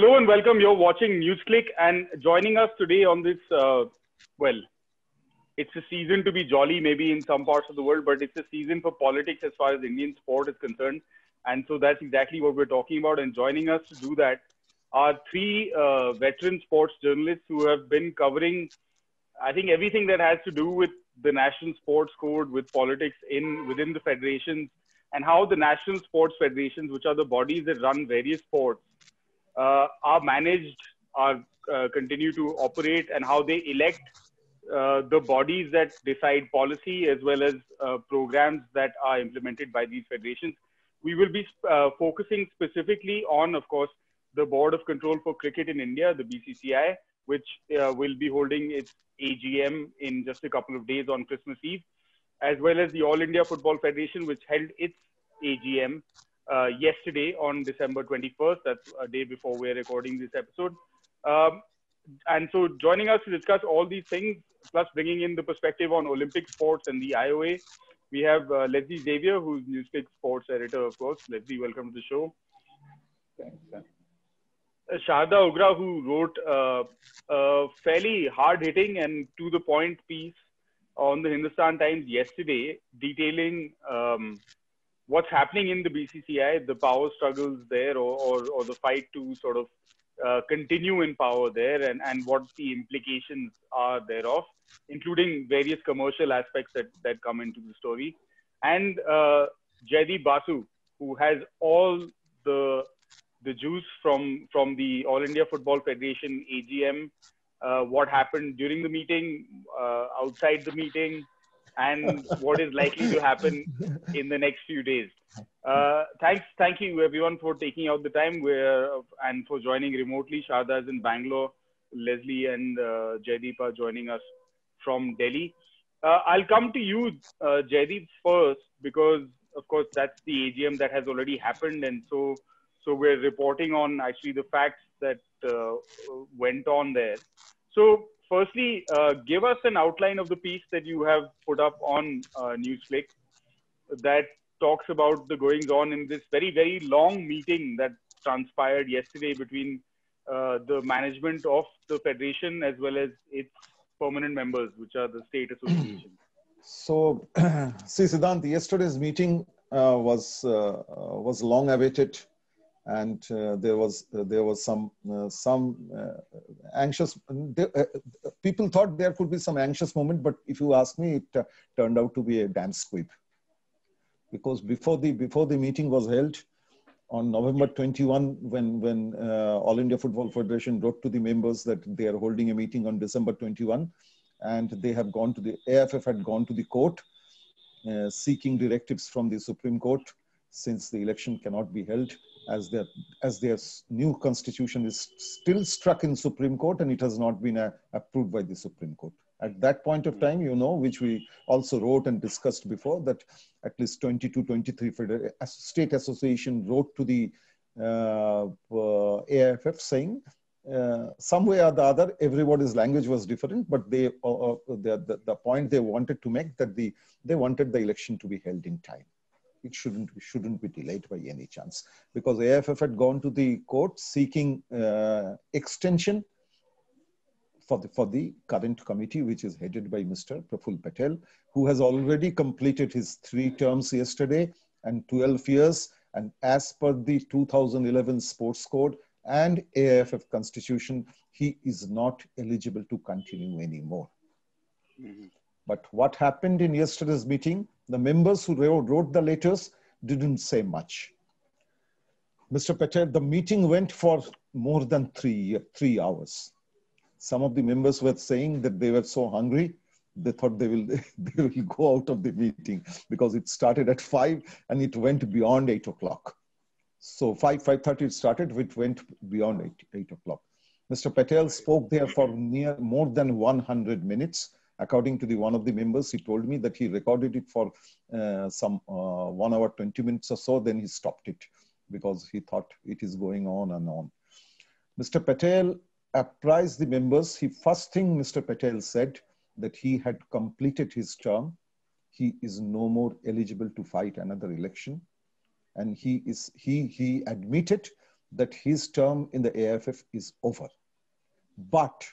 Hello and welcome. You're watching NewsClick, and joining us today on this, it's a season to be jolly maybe in some parts of the world, but it's a season for politics as far as Indian sport is concerned. And so that's exactly what we're talking about. And joining us to do that are three veteran sports journalists who have been covering, I think, everything that has to do with the National Sports Code, with politics within the federations, and how the National Sports Federations, which are the bodies that run various sports, are managed, continue to operate, and how they elect the bodies that decide policy as well as programs that are implemented by these federations. We will be focusing specifically on, of course, the Board of Control for Cricket in India, the BCCI, which will be holding its AGM in just a couple of days on Christmas Eve, as well as the All India Football Federation, which held its AGM yesterday on December 21st. That's a day before we're recording this episode. And so joining us to discuss all these things, plus bringing in the perspective on Olympic sports and the IOA, we have Leslie Xavier, who's NewsClick sports editor, of course. Leslie, welcome to the show. Thanks, sir. Sharda Ugra, who wrote a fairly hard-hitting and to-the-point piece on the Hindustan Times yesterday, detailing what's happening in the BCCI, the power struggles there, or the fight to sort of continue in power there, and what the implications are thereof, including various commercial aspects that come into the story. And Jaydeep Basu, who has all the juice from the All India Football Federation AGM, what happened during the meeting, outside the meeting, and what is likely to happen in the next few days. Thank you everyone for taking out the time and for joining remotely. Sharda is in Bangalore. Leslie and Jaydeep are joining us from Delhi. I'll come to you, Jaydeep, first, because of course that's the AGM that has already happened, and so we're reporting on actually the facts that went on there. So firstly, give us an outline of the piece that you have put up on NewsClick that talks about the goings on in this very, very long meeting that transpired yesterday between the management of the federation as well as its permanent members, which are the state associations. So, see, Siddhant, yesterday's meeting was long awaited. And people thought there could be some anxious moment, but if you ask me, it turned out to be a damn squib. Because before the meeting was held on November 21, when All India Football Federation wrote to the members that they are holding a meeting on December 21, and they have gone to the AFF had gone to the court seeking directives from the Supreme Court, since the election cannot be held, as their new constitution is still stuck in Supreme Court and it has not been approved by the Supreme Court. At that point of time, you know, which we also wrote and discussed before, that at least 23 state association wrote to the AFF saying, some way or the other, everybody's language was different, but they the point they wanted to make, that they wanted the election to be held in time. It shouldn't be delayed by any chance, because AFF had gone to the court seeking extension for the current committee, which is headed by Mr. Praful Patel, who has already completed his 3 terms yesterday and 12 years. And as per the 2011 Sports Code and AFF Constitution, he is not eligible to continue anymore. Mm-hmm. But what happened in yesterday's meeting, the members who wrote the letters didn't say much. Mr. Patel, the meeting went for more than three hours. Some of the members were saying that they were so hungry, they thought they will go out of the meeting, because it started at 5 and it went beyond 8 o'clock. So 5:30 it started, which went beyond 8 o'clock. Mr. Patel spoke there for more than 100 minutes. According to one of the members, he told me that he recorded it for some 1 hour, 20 minutes or so. Then he stopped it because he thought it is going on and on. Mr. Patel apprised the members. First thing Mr. Patel said, that he had completed his term. He is no more eligible to fight another election. And he admitted that his term in the AFF is over. But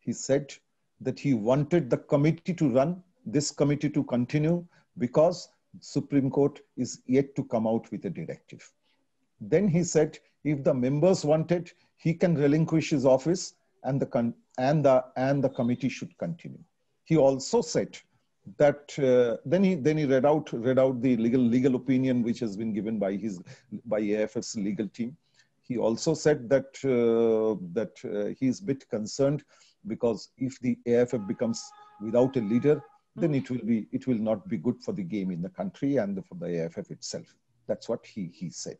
he said that he wanted the committee to run, this committee to continue, because Supreme Court is yet to come out with a directive. Then he said, if the members want it, he can relinquish his office and the committee should continue. He also said that then he read out the legal opinion which has been given by AFF's legal team. He also said that he's a bit concerned because if the AFF becomes without a leader, then it will not be good for the game in the country and for the AFF itself. That's what he said.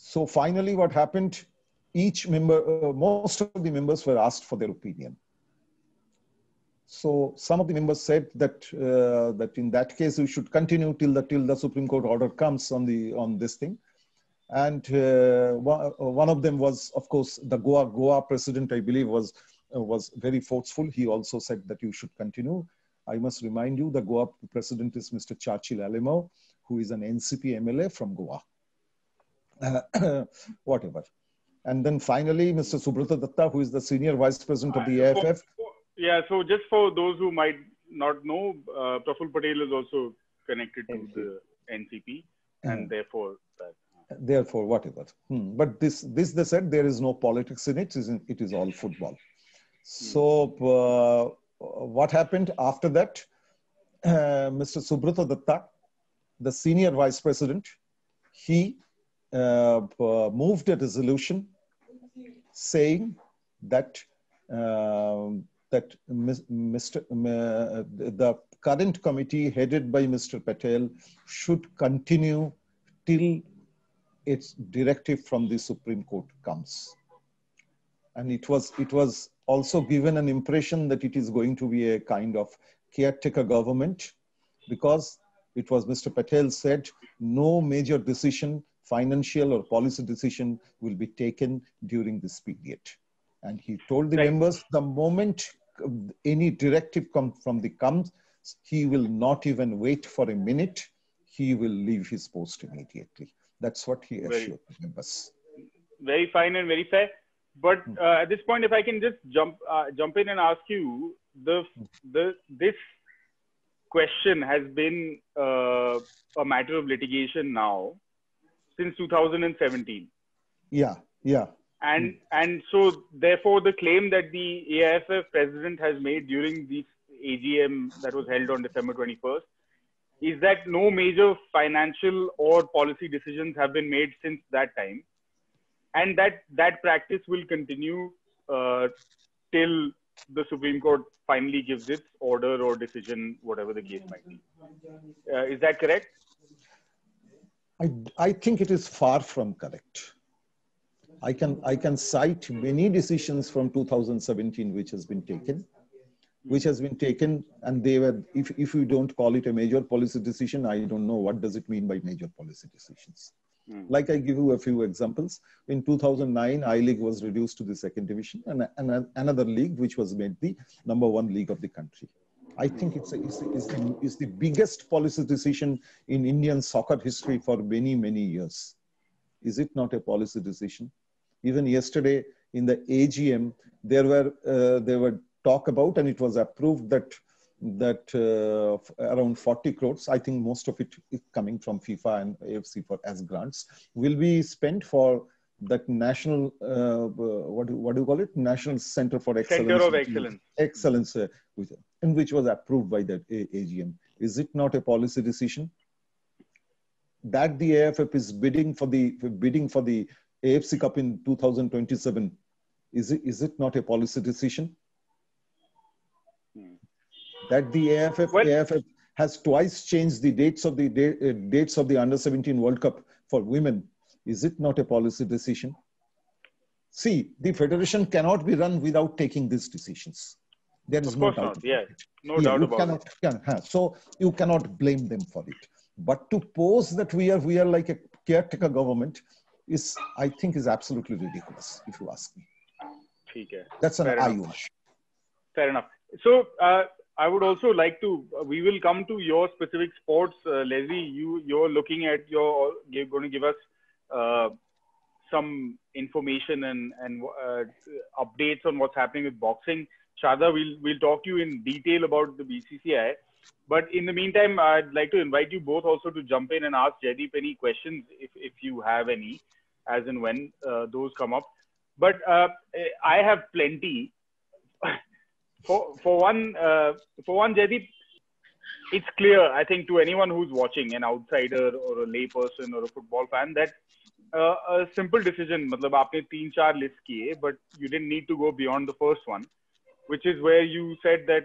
So finally, what happened? Each member, most of the members were asked for their opinion. So some of the members said that in that case we should continue till the Supreme Court order comes on this thing. And one of them was, of course, the Goa president, I believe, was very forceful. He also said that you should continue. I must remind you, the Goa president is Mr. Chachil Alemao, who is an NCP MLA from Goa. Whatever. And then finally, Mr. Subrata Dutta, who is the senior vice president of the AFF. Yeah, so just for those who might not know, Praful Patel is also connected to the NCP, and therefore that. Therefore, whatever. But this they said there is no politics in it. It is all football. So what happened after that? Mr. Subrata Dutta, the senior vice president, he moved a resolution saying that the current committee headed by Mr. Patel should continue till its directive from the Supreme Court comes. And it was also given an impression that it is going to be a kind of caretaker government, because it was Mr. Patel said no major decision, financial or policy decision, will be taken during this period. And he told the members, the moment any directive comes, he will not even wait for a minute. He will leave his post immediately. That's what he assured the members. Very fine and very fair. But at this point, if I can just jump in and ask you, this question has been a matter of litigation now since 2017. Yeah, yeah. And so therefore, the claim that the AIFF president has made during the AGM that was held on December 21st. Is that no major financial or policy decisions have been made since that time, and that practice will continue till the Supreme Court finally gives its order or decision, whatever the case might be. Is that correct? I think it is far from correct. I can cite many decisions from 2017 which has been taken. And they were, if you don't call it a major policy decision, I don't know what does it mean by major policy decisions. Like I give you a few examples. In 2009, I League was reduced to the second division, and another league which was made the #1 league of the country. I think it's the biggest policy decision in Indian soccer history for many, many years. Is it not a policy decision? Even yesterday in the AGM, there were talk about, and it was approved that around 40 crores, I think most of it is coming from FIFA and AFC as grants, will be spent for that national, what do you call it? National Center for Excellence. Center of Excellence. Excellence, and which was approved by that AGM. Is it not a policy decision? That the AFF is bidding for the AFC Cup in 2027. Is it not a policy decision? That the AFF has twice changed the dates of the under 17 World Cup for women. Is it not a policy decision? See, the federation cannot be run without taking these decisions. There is no doubt. Yeah, no doubt about it. So you cannot blame them for it. But to pose that we are like a caretaker government is, I think, is absolutely ridiculous. If you ask me, that's an eye-wash. Fair enough. So. I would also like to, we will come to your specific sports, Leslie. You're going to give us some information and updates on what's happening with boxing. Sharda, we'll talk to you in detail about the BCCI. But in the meantime, I'd like to invite you both also to jump in and ask Jaydeep any questions if you have any, as and when those come up. But I have plenty. for one, Jaydeep, it's clear, I think, to anyone who's watching, an outsider or a layperson or a football fan, that a simple decision, matlab aapne 3-4 lists kiye, but you didn't need to go beyond the first one, which is where you said that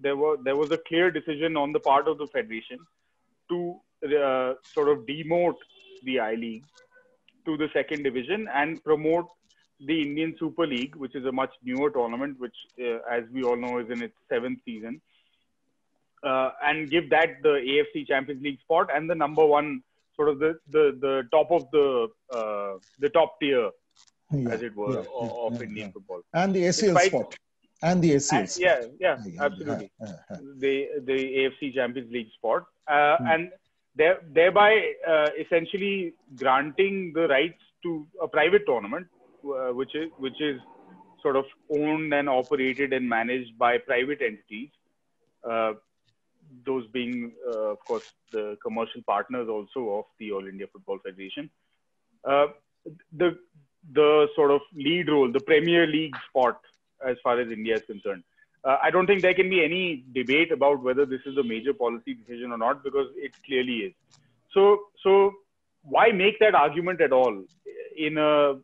there was a clear decision on the part of the federation to sort of demote the I League to the second division and promote the Indian Super League, which is a much newer tournament, which as we all know is in its 7th season, and give that the AFC Champions League spot and the number one, sort of the top of the top tier, as it were, of Indian football. And the ACL spot. And the ACL spot. Yeah, absolutely. The AFC Champions League spot. And thereby essentially granting the rights to a private tournament, which is sort of owned and operated and managed by private entities, those being of course the commercial partners also of the All India Football Federation. The sort of lead role, the Premier League spot as far as India is concerned. I don't think there can be any debate about whether this is a major policy decision or not, because it clearly is. So why make that argument at all in a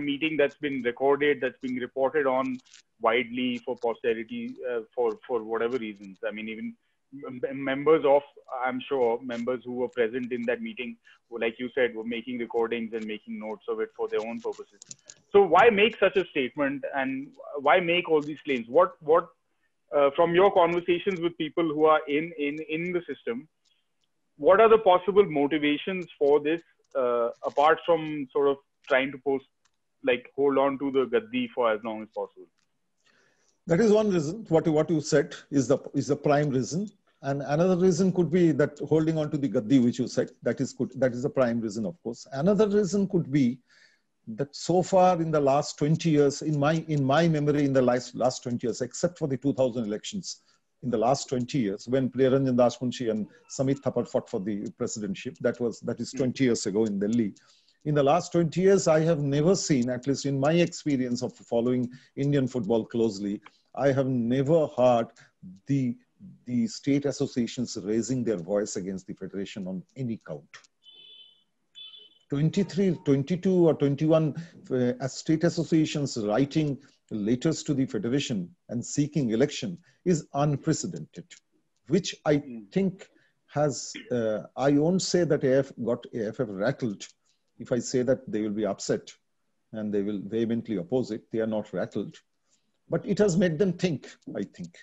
meeting that's been recorded, that's being reported on widely for posterity for whatever reasons? I mean, even members who were present in that meeting, like you said, were making recordings and making notes of it for their own purposes. So why make such a statement and why make all these claims? What from your conversations with people who are in the system, what are the possible motivations for this, apart from sort of trying to hold on to the gaddi for as long as possible? That is one reason. What you said is the prime reason. And another reason could be that holding on to the gaddi, which you said, that is the prime reason, of course. Another reason could be that so far in the last 20 years, in my memory, in the last 20 years, except for the 2000 elections, in the last 20 years, when Priya Ranjan Das Munshi and Samit Thapar fought for the presidency, that is 20 years ago in Delhi. In the last 20 years, I have never seen, at least in my experience of following Indian football closely, I have never heard the state associations raising their voice against the federation on any count. 23, 22 or 21 state associations writing letters to the federation and seeking election is unprecedented, which I think has, I won't say that AFF rattled. If I say that, they will be upset and they will vehemently oppose it. They are not rattled, but it has made them think, I think.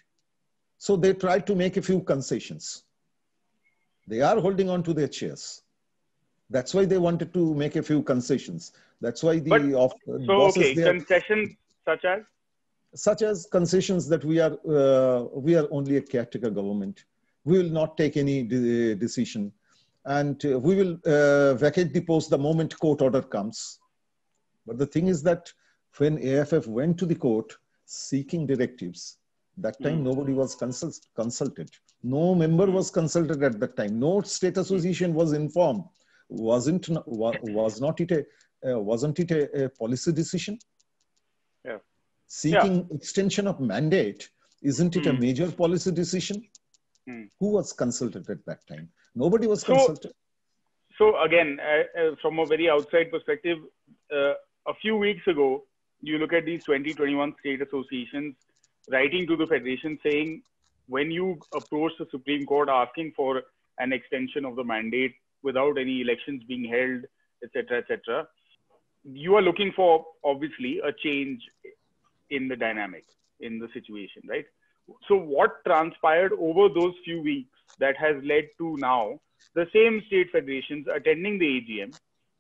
So they tried to make a few concessions. They are holding on to their chairs. That's why they wanted to make a few concessions. That's why concessions such as? Such as concessions that we are only a caretaker government. We will not take any decision. And we will vacate the post the moment court order comes. But the thing is that when AFF went to the court seeking directives, that time nobody was consulted. No member was consulted at that time. No state association was informed. Wasn't it a policy decision? Yeah. Seeking extension of mandate, isn't it a major policy decision? Who was consulted at that time? Nobody was consulted. So again, from a very outside perspective, a few weeks ago, you look at these 20-21 state associations writing to the federation saying, when you approach the Supreme Court asking for an extension of the mandate without any elections being held, etc., you are looking for, obviously, a change in the dynamic, in the situation, right? So what transpired over those few weeks that has led to now the same state federations attending the AGM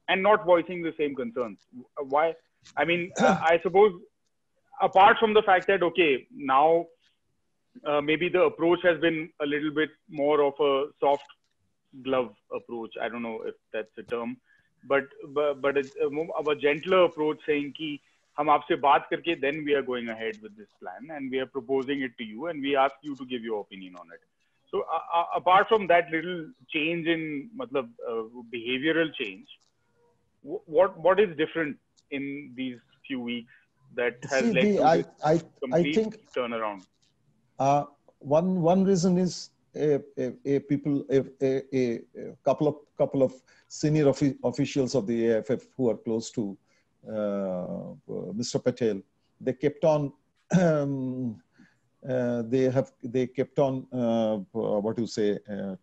and not voicing the same concerns? Why? I mean, I suppose apart from the fact that, okay, now maybe the approach has been a little bit more of a soft glove approach. I don't know if that's the term. but it's a gentler approach saying ki hum aapse baat karke then we are going ahead with this plan and we are proposing it to you and we ask you to give your opinion on it. So apart from that little change in behavioral change, what is different in these few weeks that has led to this complete turnaround? One reason is a couple of senior officials of the AFF who are close to Mr. Patel. They kept on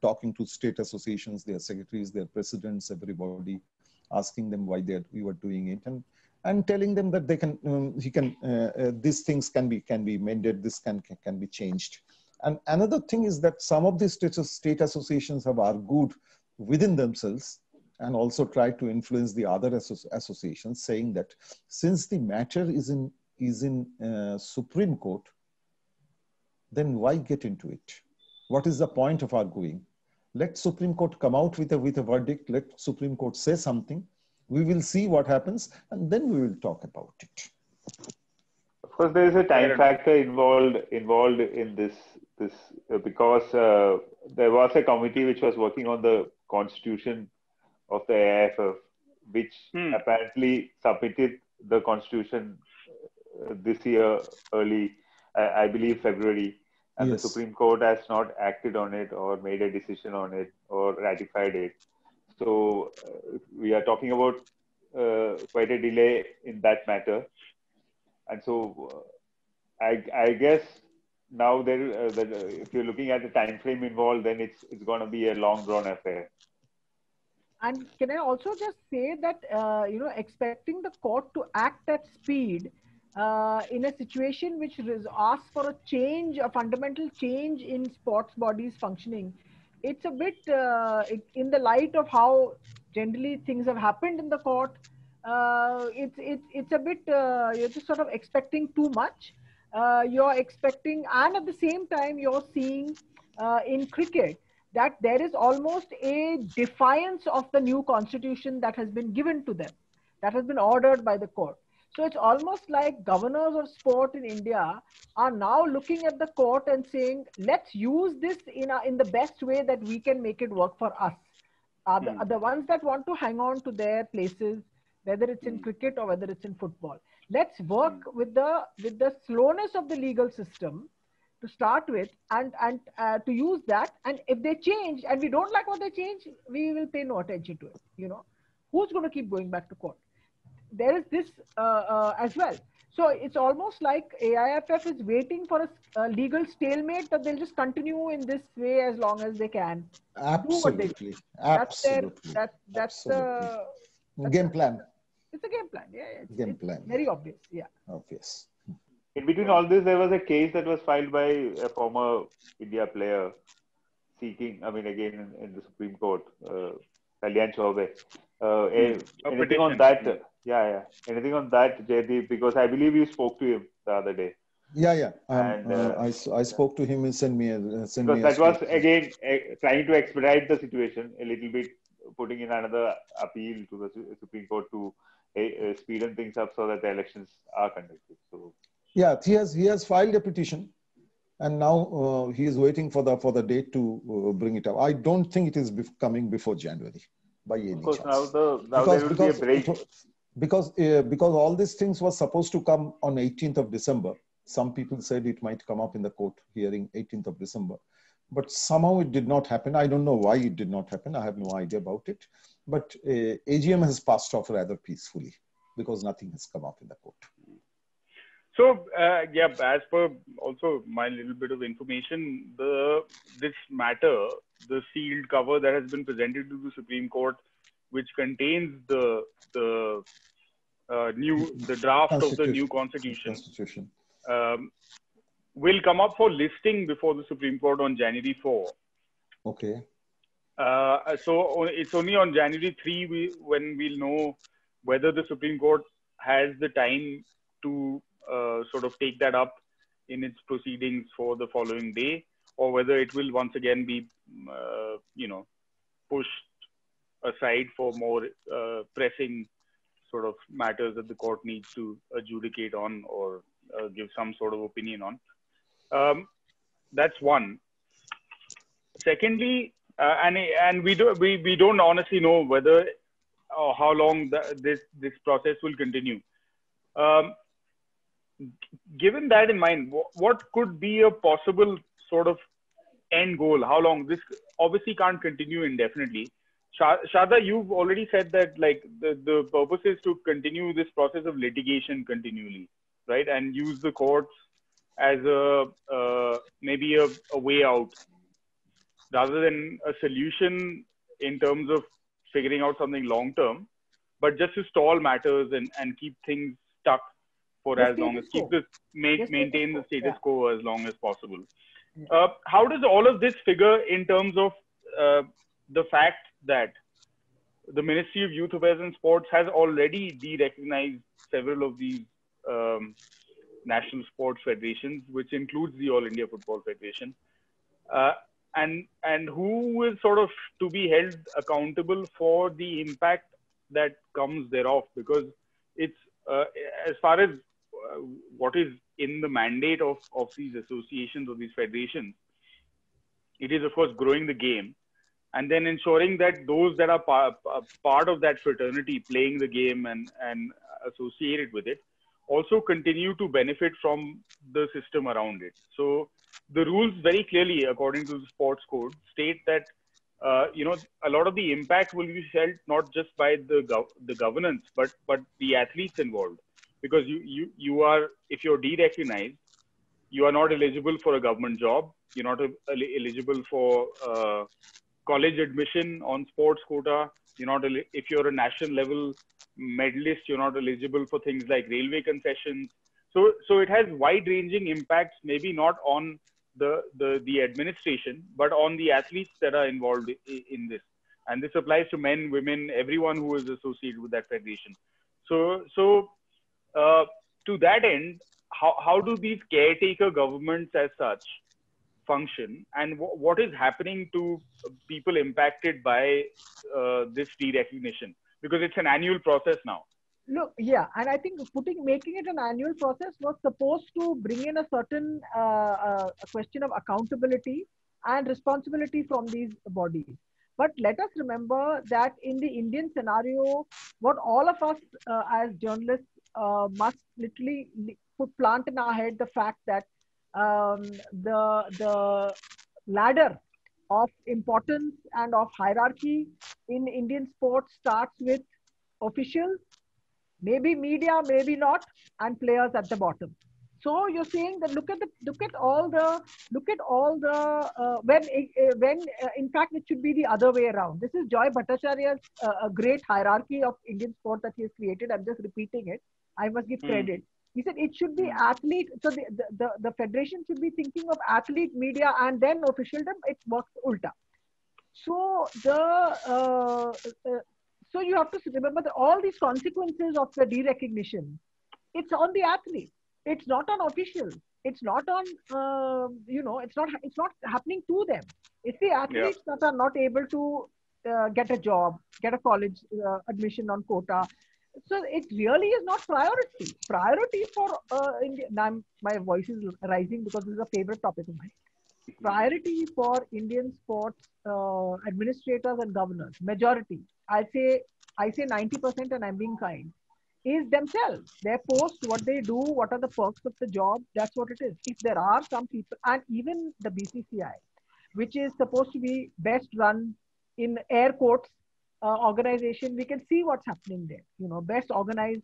talking to state associations, their secretaries, their presidents, everybody, asking them why we were doing it, and telling them that these things can be mended, this can be changed. And another thing is that some of the state associations have argued within themselves and also tried to influence the other associations, saying that since the matter is in Supreme Court, then why get into it? What is the point of arguing? Let Supreme Court come out with a verdict. Let Supreme Court say something. We will see what happens, and then we will talk about it. Of course, there is a time factor involved in this because there was a committee which was working on the constitution of the AFF, which apparently submitted the constitution this year early, I believe February, and yes, the Supreme Court has not acted on it or made a decision on it or ratified it. So we are talking about quite a delay in that matter. And so I guess now if you're looking at the time frame involved, then it's going to be a long drawn affair. And can I also just say that, expecting the court to act at speed in a situation which asks for a fundamental change in sports bodies functioning, it's a bit, in the light of how generally things have happened in the court, it's a bit, you're just sort of expecting too much. You're expecting, and at the same time, you're seeing in cricket, that there is almost a defiance of the new constitution that has been given to them, that has been ordered by the court. So it's almost like governors of sport in India are now looking at the court and saying, let's use this in the best way that we can make it work for us. The ones that want to hang on to their places, whether it's in cricket or whether it's in football. Let's work with the slowness of the legal system to start with, and to use that. And if they change and we don't like what they change, we will pay no attention to it. Who's going to keep going back to court? There is this as well. So it's almost like AIFF is waiting for a legal stalemate that they'll just continue in this way as long as they can. Absolutely. That's game plan. It's a game plan. Yeah. It's very obvious. Yeah. Obvious. In between all this, there was a case that was filed by a former India player seeking, again in the Supreme Court, Kalyan Chaube. Anything on that? Yeah. Anything on that, Jaydeep? Because I believe you spoke to him the other day. Yeah. I spoke to him and sent me. Because that was again trying to expedite the situation a little bit, putting in another appeal to the Supreme Court to speeden things up so that the elections are conducted. So. Yeah, he has filed a petition, and now he is waiting for the date to bring it up. I don't think it is coming before January by any chance. Of course, now there will be a break. Because all these things were supposed to come on 18th of December. Some people said it might come up in the court hearing 18th of December, but somehow it did not happen. I don't know why it did not happen. I have no idea about it. But AGM has passed off rather peacefully because nothing has come up in the court. So, as per also my little bit of information, this matter, the sealed cover that has been presented to the Supreme Court, which contains the draft of the new constitution. Will come up for listing before the Supreme Court on January 4. Okay. So it's only on January 3 when we'll know whether the Supreme Court has the time to sort of take that up in its proceedings for the following day, or whether it will once again be pushed aside for more pressing sort of matters that the court needs to adjudicate on or give some sort of opinion on. That's one. Secondly, we don't honestly know whether or how long this process will continue. Given that in mind, what could be a possible sort of end goal? How long? This obviously can't continue indefinitely. Sharda, you've already said that like the purpose is to continue this process of litigation continually, right? And use the courts as a maybe a way out, rather than a solution in terms of figuring out something long-term, but just to stall matters and keep things stuck for the as long as, keep this, maintain the status quo as long as possible. Yeah. How does all of this figure in terms of the fact that the Ministry of Youth Affairs and Sports has already de-recognized several of these national sports federations, which includes the All India Football Federation, and who is sort of to be held accountable for the impact that comes thereof? Because it's as far as what is in the mandate of these associations, of these federations, it is of course growing the game and then ensuring that those that are part of that fraternity playing the game and associated with it also continue to benefit from the system around it. So the rules very clearly, according to the sports code, state that a lot of the impact will be felt not just by the governance, but the athletes involved, because you are, if you're de-recognized, you are not eligible for a government job. You're not eligible for college admission on sports quota. You're not, if you're a national level medalist, you're not eligible for things like railway concessions. So it has wide-ranging impacts, maybe not on the administration, but on the athletes that are involved in this. And this applies to men, women, everyone who is associated with that federation. So to that end, how do these caretaker governments as such function? And what is happening to people impacted by this de-recognition? Because it's an annual process now. Look, yeah, and I think making it an annual process was supposed to bring in a certain question of accountability and responsibility from these bodies. But let us remember that in the Indian scenario, what all of us as journalists must literally plant in our head the fact that the ladder of importance and of hierarchy in Indian sports starts with officials, maybe media, maybe not, and players at the bottom. So you're saying that when in fact it should be the other way around. This is Joy Bhattacharya's a great hierarchy of Indian sport that he has created. I'm just repeating it. I must give credit. He said it should be athlete. So the federation should be thinking of athlete, media, and then officialdom. It works ulta. So so you have to remember that all these consequences of the de-recognition, it's on the athlete. It's not on officials. It's not on, it's not happening to them. It's the athletes that are not able to get a job, get a college admission on quota. So it really is not priority. Priority for India. Now my voice is rising because this is a favorite topic of mine. Priority for Indian sports administrators and governors, majority, I say 90%, and I'm being kind, is themselves. Their posts, what they do, what are the perks of the job, that's what it is. If there are some people, and even the BCCI, which is supposed to be best run in air quotes organization, we can see what's happening there. Best organized.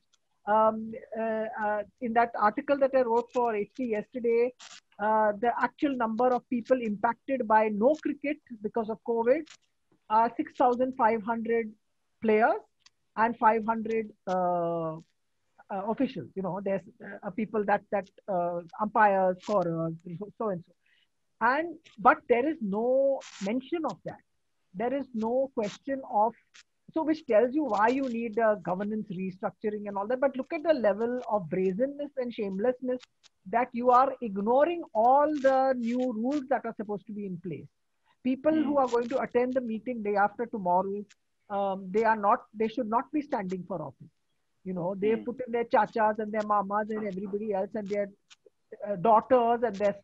In that article that I wrote for HT yesterday, the actual number of people impacted by no cricket because of COVID are 6,500 players and 500 officials. There's people that umpires, scorers, so and so. But there is no mention of that. There is no question of, so which tells you why you need a governance restructuring and all that. But look at the level of brazenness and shamelessness that you are ignoring all the new rules that are supposed to be in place. People who are going to attend the meeting day after tomorrow they should not be standing for office. You know, they put in their chachas and their mamas and everybody else and their daughters and their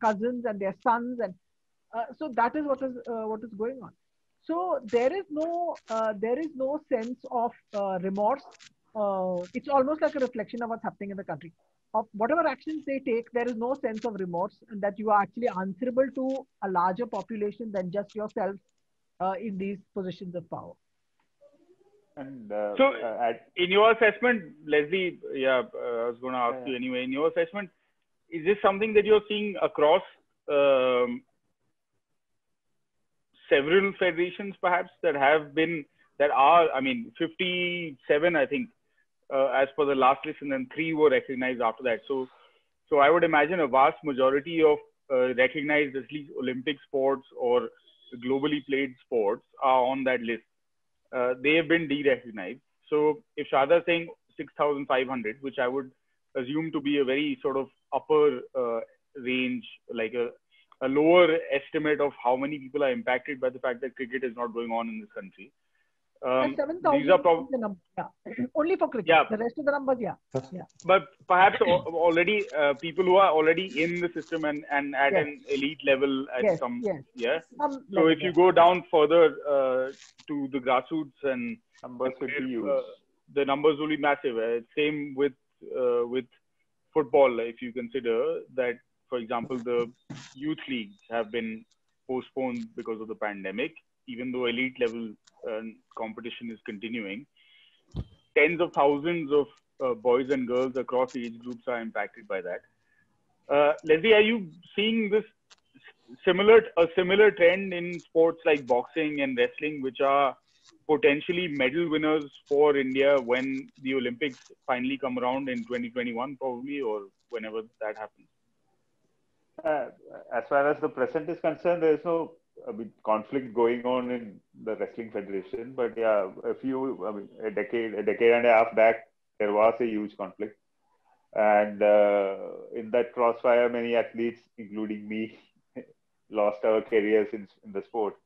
cousins and their sons, and so that is what is going on. So there is no sense of remorse. It's almost like a reflection of what's happening in the country. Of whatever actions they take, there is no sense of remorse, and that you are actually answerable to a larger population than just yourself in these positions of power. And so, in your assessment, Leslie, I was going to ask you anyway. In your assessment, is this something that you're seeing across several federations, perhaps, that have been, that are, I mean, 57, I think, as per the last list, and then 3 were recognized after that. So I would imagine a vast majority of recognized, at least Olympic sports or globally played sports are on that list. They have been de-recognized. So if Sharda is saying 6,500, which I would assume to be a very sort of upper range, like a lower estimate of how many people are impacted by the fact that cricket is not going on in this country. 7,000 only for cricket. Yeah. The rest of the numbers, yeah. But perhaps already people who are already in the system and at an elite level at some, some so level, if you go down further to the grassroots and numbers the numbers will be massive. Same with football, if you consider that, for example, the youth leagues have been postponed because of the pandemic, even though elite level competition is continuing. Tens of thousands of boys and girls across age groups are impacted by that. Leslie, are you seeing this a similar trend in sports like boxing and wrestling, which are potentially medal winners for India when the Olympics finally come around in 2021 probably, or whenever that happens? As far as the present is concerned, there is no conflict going on in the wrestling federation, but yeah, a decade and a half back, there was a huge conflict, and in that crossfire, many athletes, including me, lost our careers in the sport.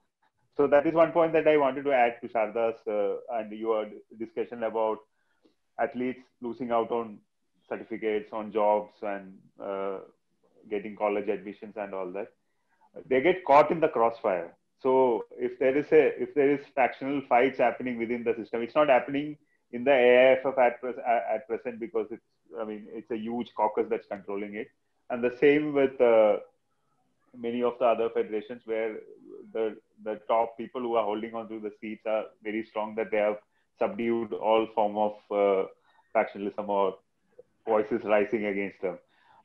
So that is one point that I wanted to add to Sharda's and your discussion about athletes losing out on certificates, on jobs, and getting college admissions and all that. They get caught in the crossfire. So if there is factional fights happening within the system, it's not happening in the AIFF at present because it's a huge caucus that's controlling it. And the same with many of the other federations where the top people who are holding on to the seats are very strong, that they have subdued all form of factionalism or voices rising against them.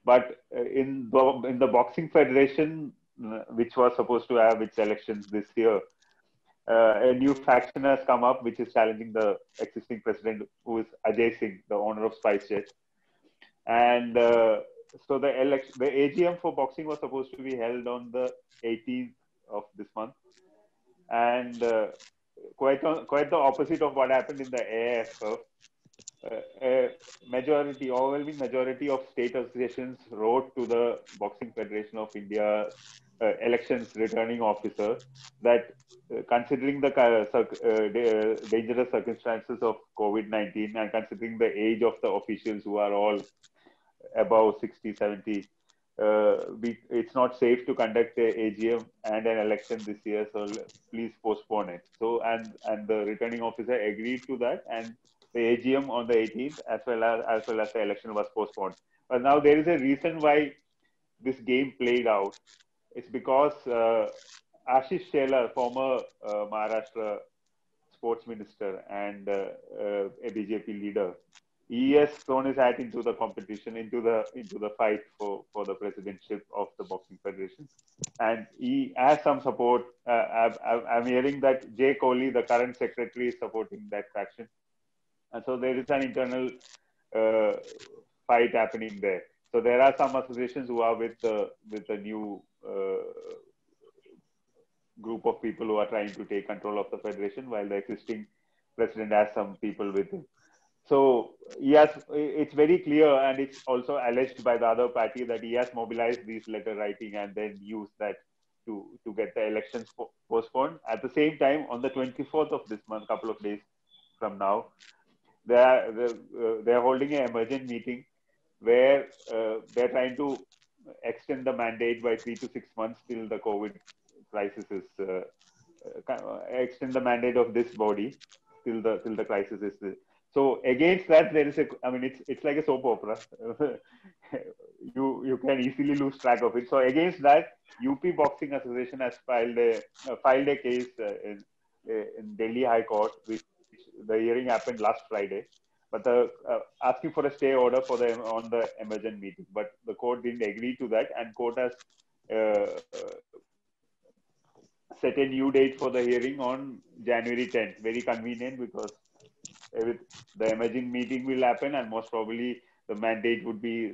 But in the boxing federation, which was supposed to have its elections this year, a new faction has come up which is challenging the existing president, who is Ajay Singh, the owner of SpiceJet. And so the AGM for boxing was supposed to be held on the 18th of this month. And quite the opposite of what happened in the AFF. A majority, overwhelming majority of state associations wrote to the Boxing Federation of India elections returning officer that considering the dangerous circumstances of COVID-19 and considering the age of the officials who are all above 60, 70, it's not safe to conduct an AGM and an election this year, so please postpone it. So, and the returning officer agreed to that, and the AGM on the 18th as well as the election was postponed. But now there is a reason why this game played out. It's because Ashish Shelar, former Maharashtra sports minister and a BJP leader, he has thrown his hat into the competition, into the fight for the presidency of the boxing federation, and he has some support. I'm hearing that Jay Kohli, the current secretary, is supporting that faction. And so there is an internal fight happening there. So there are some associations who are with the new group of people who are trying to take control of the federation, while the existing president has some people with him. So yes, it's very clear, and it's also alleged by the other party that he has mobilized these letter writing and then used that to get the elections postponed. At the same time, on the 24th of this month, couple of days from now, they are holding an emergent meeting where they're trying to extend the mandate by 3 to 6 months till the COVID crisis is extend the mandate of this body till the crisis is. So against that, there is it's like a soap opera. You can easily lose track of it. So against that, UP Boxing Association has filed a case in Delhi High Court, which the hearing happened last Friday, but asking for a stay order for them on the emergent meeting. But the court didn't agree to that, and court has set a new date for the hearing on January 10th. Very convenient, because the emergent meeting will happen, and most probably the mandate would be,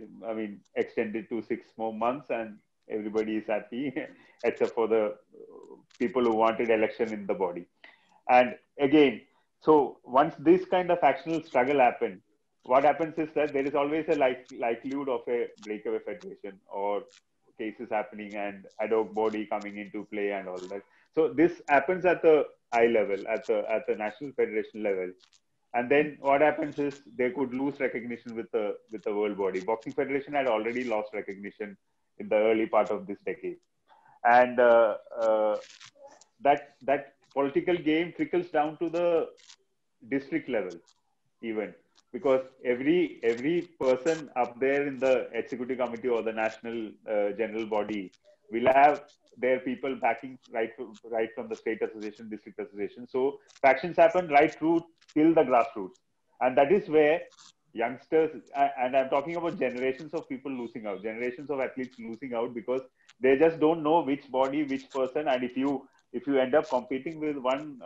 extended to 6 more months, and everybody is happy except for the people who wanted election in the body. And again, so once this kind of factional struggle happens, what happens is that there is always a likelihood of a breakaway federation or cases happening and ad hoc body coming into play and all that. So this happens at the high level, at the national federation level. And then what happens is they could lose recognition with the world body. Boxing Federation had already lost recognition in the early part of this decade, and that political game trickles down to the district level, even, because every person up there in the executive committee or the national general body will have their people backing right from the state association, district association. So factions happen right through till the grassroots, and that is where youngsters, and I'm talking about generations of people losing out, generations of athletes losing out, because they just don't know which body, which person. And if you end up competing with one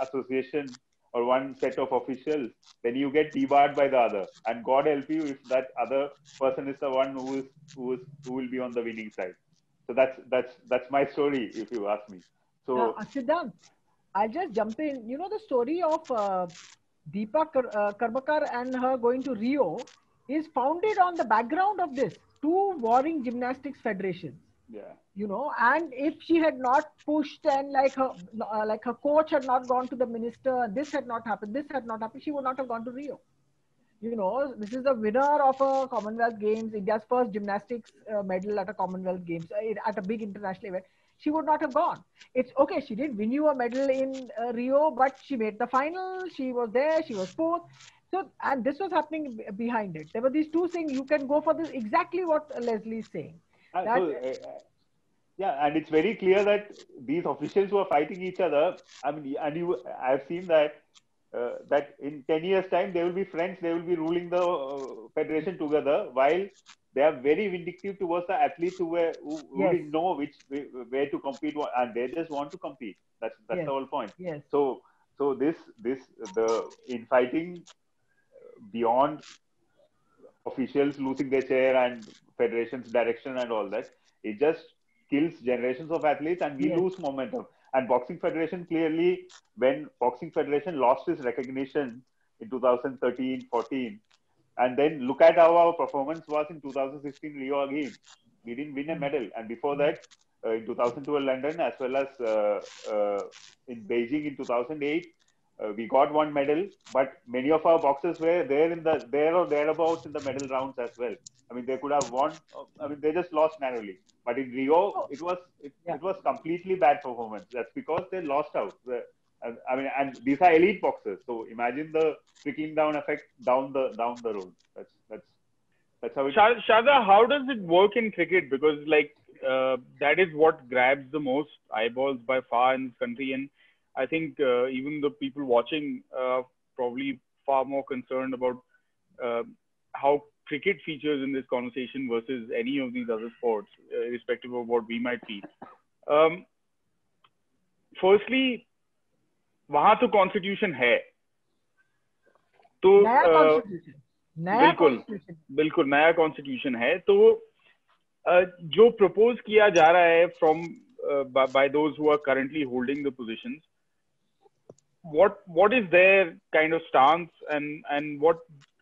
association or one set of officials, then you get debarred by the other. And God help you if that other person is the one who will be on the winning side. So that's my story, if you ask me. So Siddhant, I'll just jump in. You know the story of Deepa Karbakar and her going to Rio is founded on the background of this 2 warring gymnastics federations. Yeah. You know, and if she had not pushed, and like her coach had not gone to the minister, this had not happened, she would not have gone to Rio. You know, this is the winner of a Commonwealth Games, India's first gymnastics medal at a Commonwealth Games, at a big international event. She would not have gone. It's okay, she did win you a medal in Rio, but she made the final. She was there. She was fourth. So, and this was happening behind it. There were these 2 things. You can go for this. Exactly what Leslie is saying. Yeah, and it's very clear that these officials who are fighting each other. I've seen that. That in 10 years time they will be friends, they will be ruling the federation together, while they are very vindictive towards the athletes who didn't know where to compete, and they just want to compete. That's the whole point. Yes. So the infighting beyond officials losing their chair and federation's direction and all that, it just kills generations of athletes, and we lose momentum. And Boxing Federation, clearly, when Boxing Federation lost its recognition in 2013-14, and then look at how our performance was in 2016 Rio again. We didn't win a medal. And before that, in 2012 London, as well as in Beijing in 2008, we got 1 medal. But many of our boxers were there or thereabouts in the medal rounds as well. They could have won. They just lost narrowly. But in Rio, it was completely bad performance. That's because they lost out. And these are elite boxers. So imagine the trickling down effect down the road. That's how it. Sharda, how does it work in cricket? Because that is what grabs the most eyeballs by far in this country, and I think even the people watching are probably far more concerned about how cricket features in this conversation versus any of these other sports, irrespective of what we might feel. Firstly, वहाँ तो constitution है, तो बिल्कुल नया constitution है, तो जो propose किया जा रहा है by those who are currently holding the positions, what is their kind of stance, and what,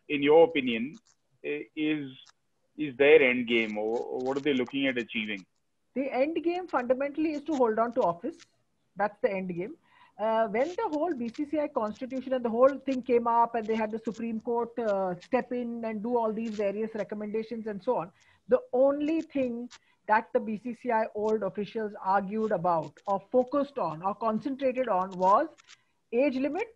in your opinion, is their end game, or what are they looking at achieving? The end game fundamentally is to hold on to office. That's the end game. When the whole BCCI constitution and the whole thing came up and they had the Supreme Court step in and do all these various recommendations and so on, the only thing that the BCCI old officials argued about or focused on or concentrated on was age limit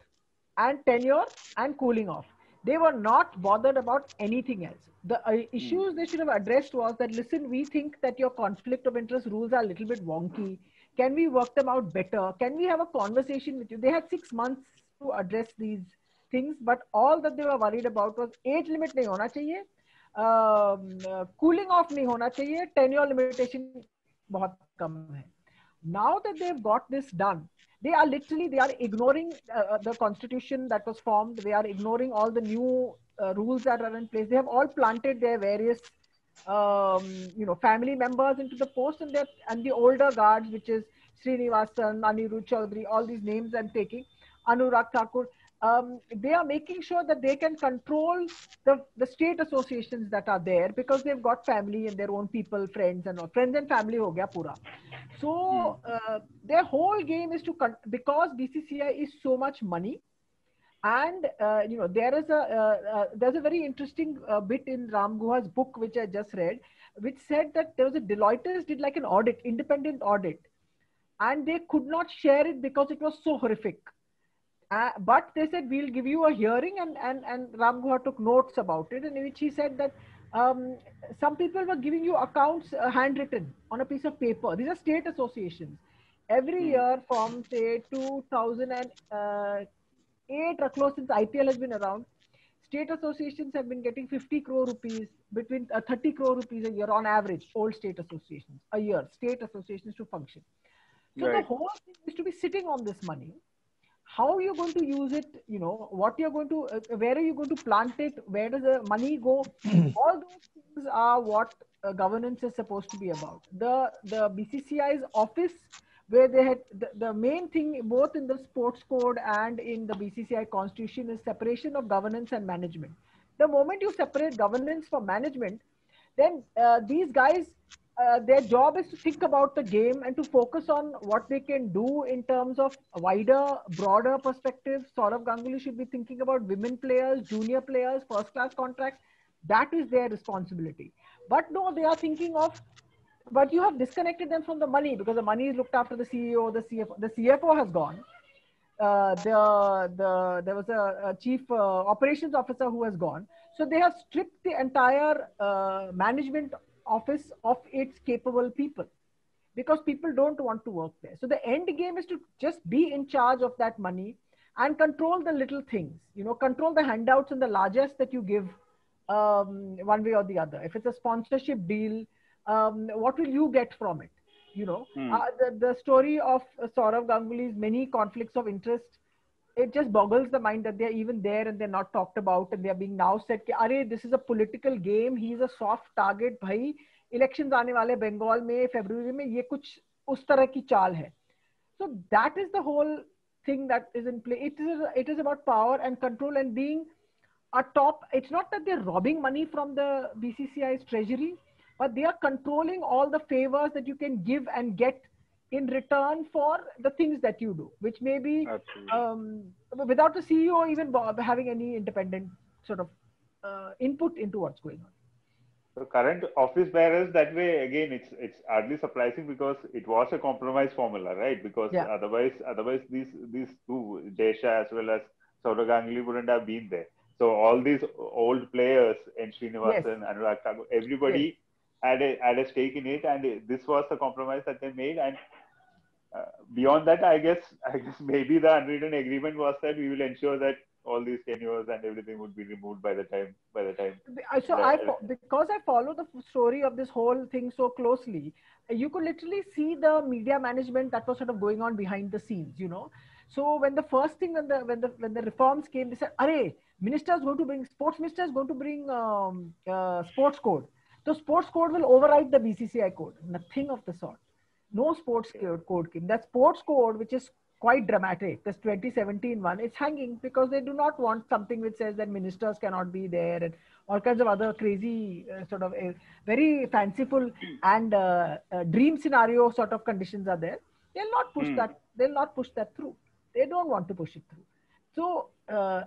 and tenure and cooling off. They were not bothered about anything else. The issues they should have addressed was that, listen, we think that your conflict of interest rules are a little bit wonky. Can we work them out better? Can we have a conversation with you? They had 6 months to address these things, but all that they were worried about was age limit nahi hona chahiye, cooling off nahi hona chahiye, tenure limitation bahut kam hai. Now that they've got this done, they are ignoring the constitution that was formed. They are ignoring all the new rules that are in place. They have all planted their various family members into the post, and the older guards, which is Srinivasan, Anirudh Chaudhary, all these names I'm taking, Anurag Thakur, they are making sure that they can control the state associations that are there, because they've got family and their own people, friends and all. Friends and family ho gaya pura. So their whole game is to, because BCCI is so much money, and there's a very interesting bit in Ram Guha's book, which I just read, which said that there was a Deloitte did like an audit, independent audit, and they could not share it because it was so horrific. But they said, we'll give you a hearing, and Ram Guha took notes about it, in which he said that some people were giving you accounts handwritten on a piece of paper. These are state associations. Every year from say 2008 or close, since IPL has been around, state associations have been getting 50 crore rupees, between 30 crore rupees a year on average, old state associations, a year, state associations to function. So right. The whole thing is to be sitting on this money. How you're going to use it, what you're going to, where are you going to plant it, where does the money go? All those things are what governance is supposed to be about. The BCCI's office, where they had the main thing, both in the sports code and in the BCCI constitution, is separation of governance and management. The moment you separate governance from management, then these guys, their job is to think about the game and to focus on what they can do in terms of wider, broader perspectives. Sourav Ganguly should be thinking about women players, junior players, first-class contracts. That is their responsibility. But no, they are thinking of, but you have disconnected them from the money, because the money is looked after the CEO, the CFO. The CFO has gone. There was a chief operations officer who has gone. So they have stripped the entire management office of its capable people, because people don't want to work there. So the end game is to just be in charge of that money and control the little things, control the handouts and the largest that you give one way or the other. If it's a sponsorship deal, what will you get from it? The story of Sourav Ganguly's many conflicts of interest, it just boggles the mind that they're even there and they're not talked about, and they're being now said, "Arey, this is a political game. He's a soft target. Bhai, elections aane wale Bengal mein, February mein, ye kuch us tarah ki chaal hai." So that is the whole thing that is in play. It is about power and control and being a top. It's not that they're robbing money from the BCCI's treasury, but they are controlling all the favors that you can give and get in return for the things that you do, which may be without the CEO even having any independent sort of input into what's going on. The current office bearers, that way again, it's hardly surprising, because it was a compromise formula, right? Because otherwise these two, Desha as well as Sourav Ganguly, wouldn't have been there. So all these old players, N Srinivasan, Anurag Thakur, everybody had a stake in it, and this was the compromise that they made. And beyond that, I guess maybe the unwritten agreement was that we will ensure that all these tenures and everything would be removed by the time. So because I follow the story of this whole thing so closely, you could literally see the media management that was sort of going on behind the scenes, So when the first thing, when the reforms came, they said, "Arey, sports minister is going to bring sports code. So sports code will override the BCCI code." Nothing of the sort. No sports code came. That sports code, which is quite dramatic. This 2017 one, it's hanging because they do not want something which says that ministers cannot be there and all kinds of other crazy sort of very fanciful and dream scenario sort of conditions are there. They'll not push that. They'll not push that through. They don't want to push it through. So,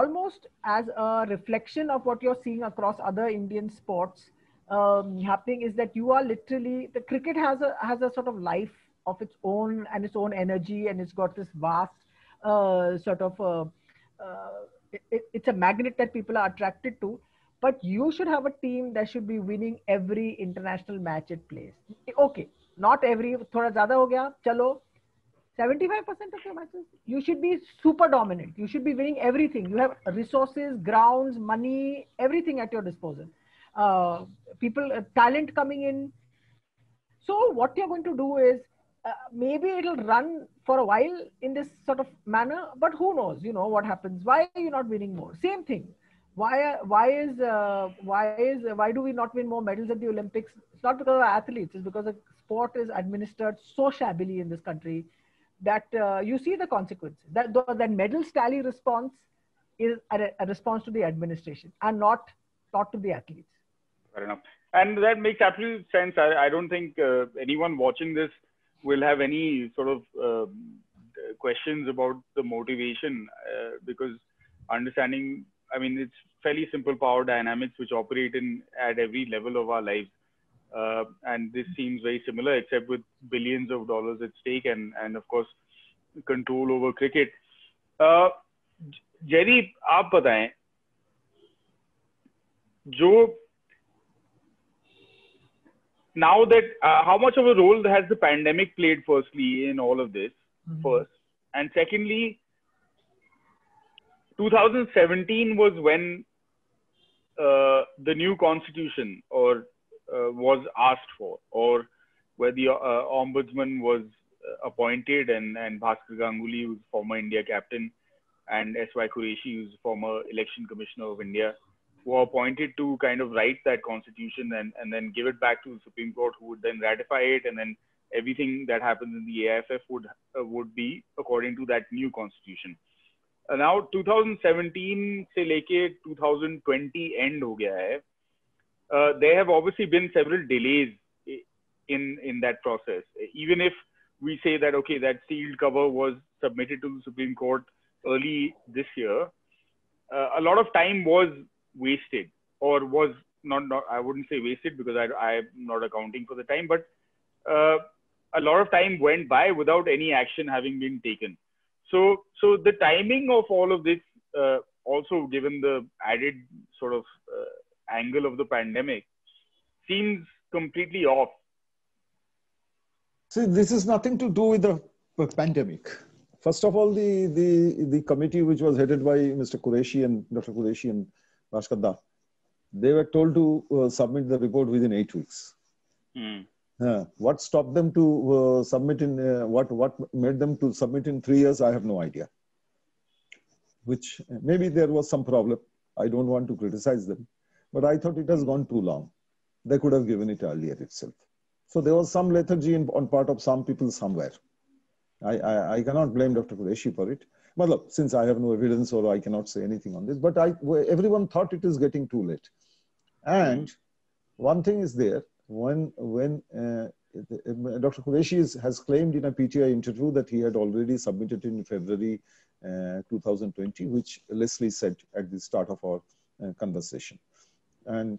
almost as a reflection of what you're seeing across other Indian sports happening is that you are literally, the cricket has a sort of life of its own and its own energy, and it's got this vast sort of, it's a magnet that people are attracted to. But you should have a team that should be winning every international match it plays. Okay, not every, thoda zyada ho gaya, chalo. 75% of your matches, you should be super dominant. You should be winning everything. You have resources, grounds, money, everything at your disposal. Talent coming in. So what you're going to do is maybe it'll run for a while in this sort of manner, but who knows, you know, what happens? Why are you not winning more? Same thing. Why do we not win more medals at the Olympics? It's not because of athletes. It's because the sport is administered so shabbily in this country that you see the consequences. That medal tally response is a response to the administration and not to the athletes. Fair enough. And that makes absolute sense. I don't think anyone watching this will have any sort of questions about the motivation because understanding, I mean, it's fairly simple power dynamics which operate at every level of our lives. And this seems very similar, except with billions of dollars at stake and of course, control over cricket. Jaydeep, आप बताएं, now that, how much of a role has the pandemic played firstly in all of this, first? And secondly, 2017 was when the new constitution or was asked for, or where the ombudsman was appointed, and Bhaskar Ganguly, who's former India captain, and S. Y. Qureshi, who's former election commissioner of India, were appointed to kind of write that constitution and then give it back to the Supreme Court, who would then ratify it, and then everything that happens in the AIFF would be according to that new constitution. Now 2017 se leke 2020 end ho gaya hai. There have obviously been several delays in that process. Even if we say that, okay, that sealed cover was submitted to the Supreme Court early this year, a lot of time was wasted, or was not I wouldn't say wasted because I'm not accounting for the time, but a lot of time went by without any action having been taken. So the timing of all of this, also given the added sort of angle of the pandemic, seems completely off. See, this is nothing to do with the pandemic. First of all, the committee which was headed by Mr. Qureshi and Dr. Qureshi and Bhaskar Das, they were told to submit the report within 8 weeks. What stopped them to submit in, what made them to submit in 3 years, I have no idea. Which, maybe there was some problem. I don't want to criticize them. But I thought it has gone too long. They could have given it earlier itself. So there was some lethargy on part of some people somewhere. I cannot blame Dr. Qureshi for it. But look, since I have no evidence or I cannot say anything on this, but everyone thought it is getting too late. And one thing is there, when Dr. Qureshi has claimed in a PTI interview that he had already submitted in February 2020, which Leslie said at the start of our conversation. And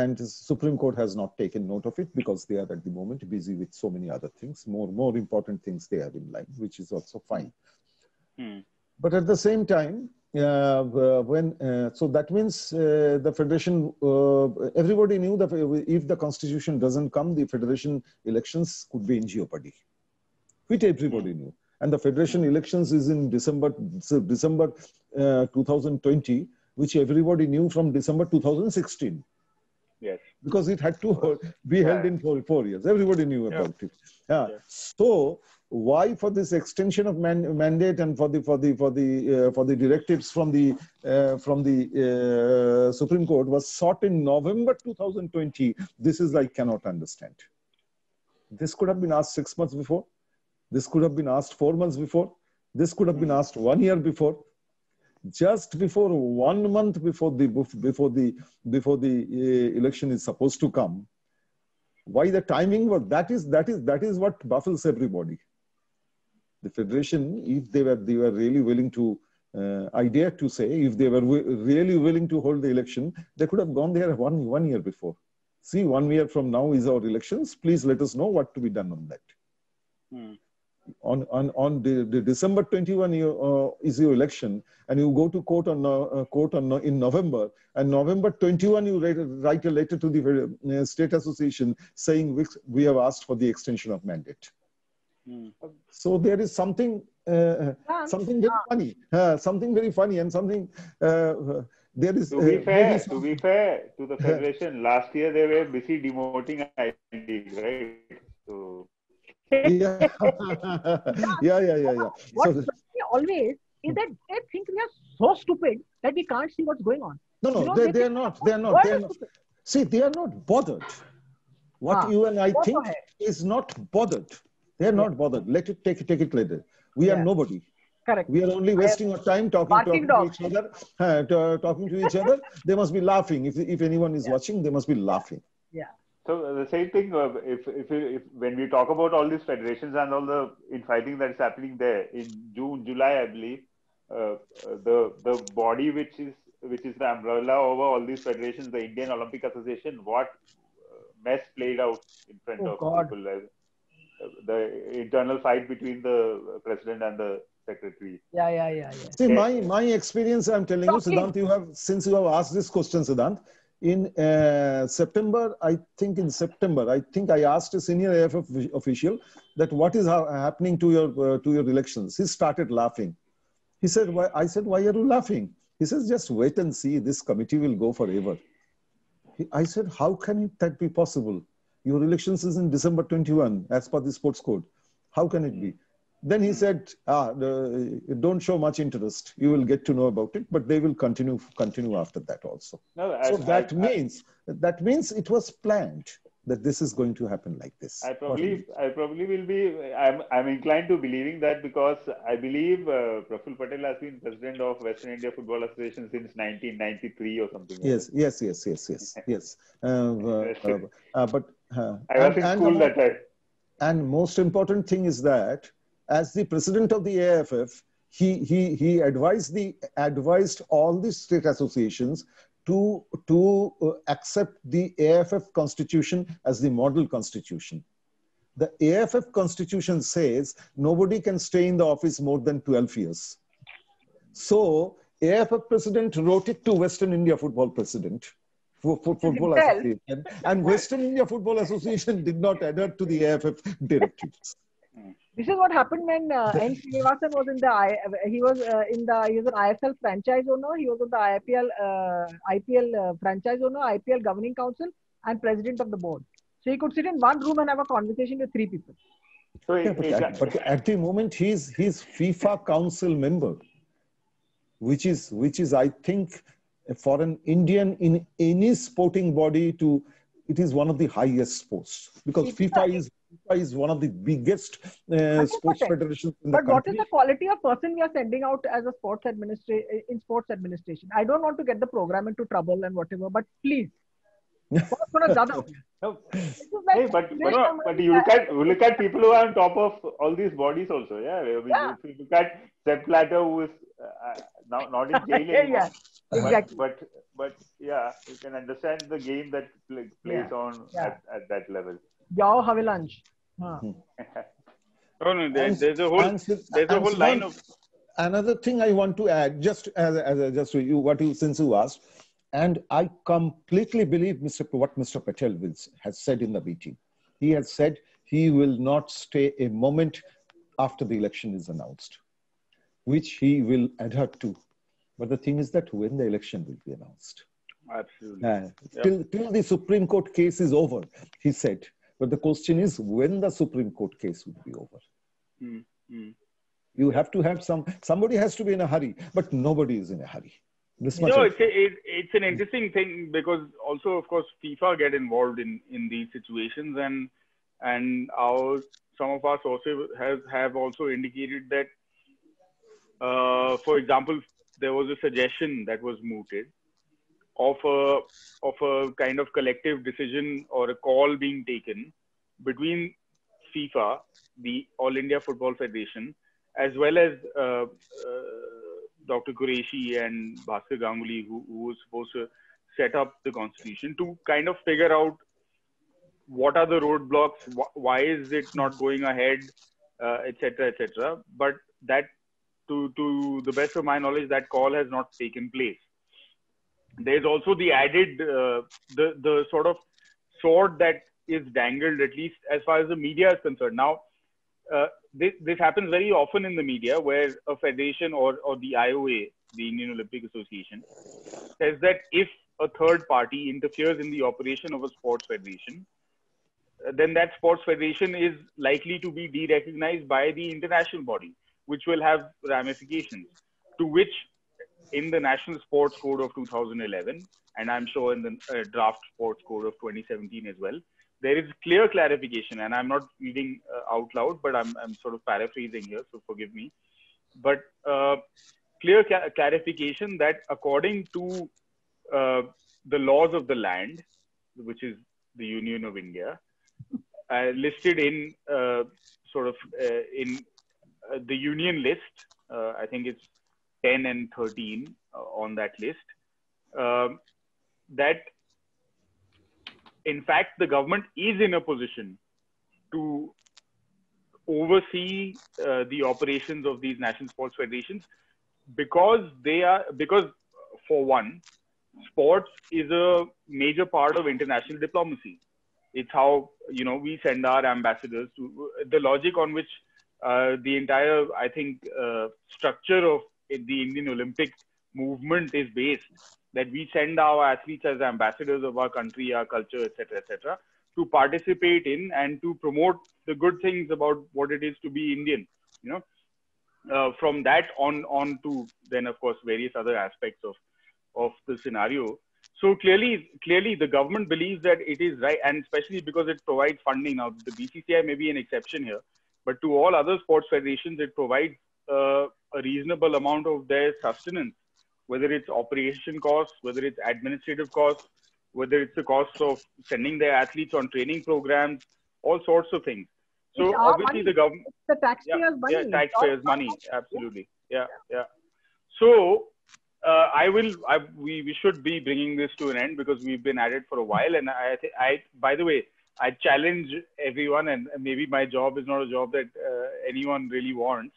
the Supreme Court has not taken note of it because they are at the moment busy with so many other things, more important things they have in life, which is also fine. But at the same time, so that means the Federation, everybody knew that if the Constitution doesn't come, the Federation elections could be in jeopardy, which everybody knew. And the Federation elections is in December 2020, which everybody knew from December 2016. Yes. Because it had to be held in four years. Everybody knew about it. So why for this extension of mandate and for the directives from the Supreme Court was sought in November 2020? This is I cannot understand. This could have been asked 6 months before. This could have been asked 4 months before. This could have been asked 1 year before. Just before 1 month before the election is supposed to come. Why the timing? Well, that is what baffles everybody. The federation, if they were really willing to, I dare to say, if they were really willing to hold the election, they could have gone there one year before. See, 1 year from now is our elections. Please let us know what to be done on that. On the December 21 is your election, and you go to court on in November, and November 21 you write a letter to the state association saying we have asked for the extension of mandate. So there is something very funny, and something there is. To be fair to the federation, last year they were busy demoting I League, right? So. Yeah. What always is that they think we are so stupid that we can't see what's going on. No, you know, they're not. See, they are not bothered. What you and I think is not bothered. They're not bothered. Let it take it later. We are nobody. Correct. We are only wasting our time talking to each other. They must be laughing. If anyone is watching, they must be laughing. Yeah. So the same thing, if when we talk about all these federations and all the infighting that is happening there in June, July, I believe, the body which is the umbrella over all these federations, the Indian Olympic Association, what mess played out in front of people. The internal fight between the president and the secretary. Yeah. See, my experience, I'm telling you, Siddhant, since you have asked this question, Siddhant, in September, I think I asked a senior AFF official that what is happening to your elections. He started laughing. He said, "Why?" I said, "Why are you laughing?" He says, "Just wait and see. This committee will go forever." I said, "How can that be possible? Your elections is in December 21, as per the sports code. How can it be?" Then he said, don't show much interest. You will get to know about it, but they will continue after that also. No, that means it was planned that this is going to happen like this. I probably will be, I'm inclined to believing that, because I believe Praful Patel has been president of Western India Football Association since 1993 or something. Yes. But I was in school that time. And most important thing is that, as the president of the AFF, he advised all the state associations to accept the AFF constitution as the model constitution. The AFF constitution says nobody can stay in the office more than 12 years. So AFF president wrote it to Western India Football President. Football Association, and Western India Football Association did not adhere to the AFF directives. This is what happened when N Srinivasan was in the he was an ISL franchise owner. He was in the IPL franchise owner, IPL governing council, and president of the board. So he could sit in one room and have a conversation with three people. So but at the moment he's FIFA council member, which is I think, for an Indian in any sporting body, it is one of the highest posts, because FIFA is one of the biggest sports federations in the country. But what is the quality of person we are sending out as a sports administration? I don't want to get the program into trouble and whatever, but please. But you look at people who are on top of all these bodies also. If you look at Sepp Blatter, who is now not in jail anymore. Exactly. But you can understand the game that plays on at that level. Yao Havilanj. There's a whole line of. Another thing I want to add, since you asked. And I completely believe what Mr. Patel has said in the meeting. He has said he will not stay a moment after the election is announced, which he will adhere to. But the thing is that when the election will be announced. Absolutely. Till the Supreme Court case is over, he said. But the question is when the Supreme Court case will be over. You have to have somebody has to be in a hurry, but nobody is in a hurry. It's an interesting thing, because also, of course, FIFA get involved in these situations, and our some of our sources have also indicated that, for example, there was a suggestion that was mooted of a kind of collective decision or a call being taken between FIFA, the All India Football Federation, as well as Dr. Qureshi and Bhaskar Ganguly, who was supposed to set up the constitution, to kind of figure out what are the roadblocks, why is it not going ahead, etc., etc. But that, to the best of my knowledge, that call has not taken place. There's also the added, the sort of sword that is dangled, at least as far as the media is concerned. Now, this happens very often in the media, where a federation or the IOA, the Indian Olympic Association, says that if a third party interferes in the operation of a sports federation, then that sports federation is likely to be derecognized by the international body, which will have ramifications, to which in the National Sports Code of 2011, and I'm sure in the draft sports code of 2017 as well, there is clear clarification, and I'm not reading out loud, but I'm sort of paraphrasing here, so forgive me. But clear clarification that according to the laws of the land, which is the Union of India, listed in the union list, I think it's 10 and 13 on that list, that in fact the government is in a position to oversee the operations of these national sports federations, because for one, sports is a major part of international diplomacy. It's how, you know, we send our ambassadors to the logic on which the entire, I think, structure of the Indian Olympic movement is based, that we send our athletes as ambassadors of our country, our culture, etc., etc., to participate in and to promote the good things about what it is to be Indian, you know. From that on to then, of course, various other aspects of the scenario. So clearly the government believes that it is right, and especially because it provides funding. Now, the BCCI may be an exception here, but to all other sports federations, it provides a reasonable amount of their sustenance, whether it's operation costs, whether it's administrative costs, whether it's the cost of sending their athletes on training programs, all sorts of things. So it's obviously money. The government, it's the taxpayers' money. Yeah, taxpayers' money. Absolutely. Yeah. So we should be bringing this to an end, because we've been at it for a while. And I by the way, I challenge everyone, and maybe my job is not a job that anyone really wants,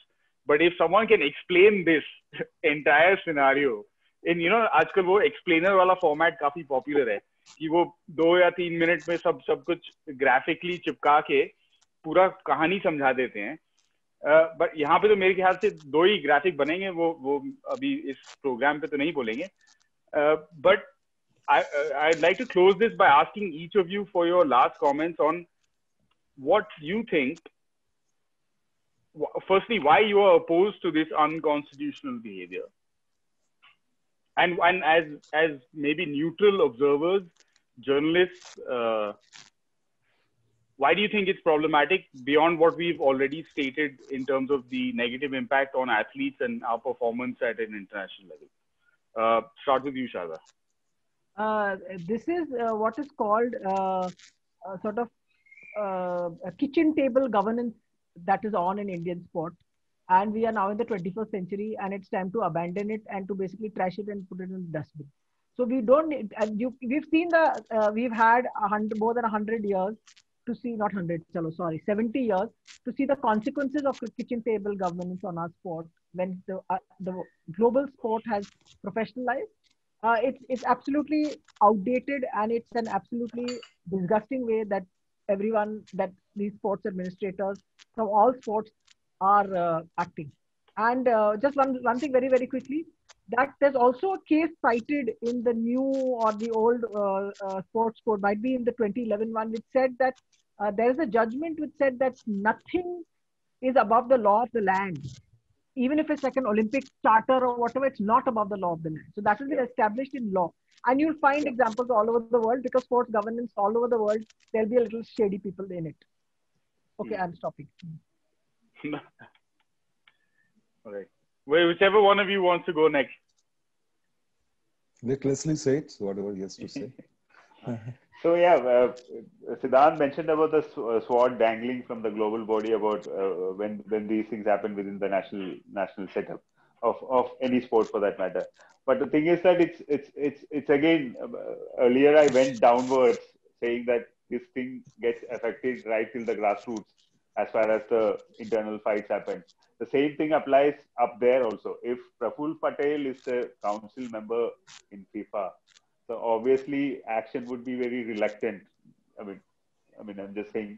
but if someone can explain this entire scenario, in, you know, आजकल वो explainer वाला format काफी popular है, कि वो 2 या 3 minute में सब कुछ graphically चिपका के पूरा कहानी समझा देते हैं, बट यहाँ पे तो मेरे ख्याल से 2 ही ग्राफिक बनेंगे, वो अभी इस प्रोग्राम पे तो नहीं बोलेंगे, but I'd like to close this by asking each of you for your last comments on what you think. Firstly, why you are opposed to this unconstitutional behavior, and as maybe neutral observers, journalists, why do you think it's problematic beyond what we've already stated in terms of the negative impact on athletes and our performance at an international level? Start with you, Sharda. This is what is called sort of a kitchen table governance that is on in Indian sport, and we are now in the 21st century, and it's time to abandon it and to basically trash it and put it in the dustbin. So we don't. We've seen the we've had more than 100 years to see, not 100, sorry, 70 years to see the consequences of kitchen table governance on our sport when the global sport has professionalized. It's absolutely outdated, and it's an absolutely disgusting way that these sports administrators from all sports are acting. And just one thing very, very quickly, that there's also a case cited in the new or the old sports code, might be in the 2011 one, which said that there's a judgment which said that nothing is above the law of the land. Even if it's like an Olympic charter or whatever, it's not above the law of the land. So that will be established in law. And you'll find examples all over the world, because sports governance all over the world, there'll be a little shady people in it. Okay, I'm stopping. All right. Well, whichever one of you wants to go next. Let Leslie say it, whatever he has to say. So, yeah, Siddhant mentioned about the sword dangling from the global body about when these things happen within the national setup of any sport for that matter. But the thing is that it's again, earlier I went downwards saying that this thing gets affected right till the grassroots as far as the internal fights happen. The same thing applies up there also. If Praful Patel is a council member in FIFA, so obviously action would be very reluctant. I mean, I'm just saying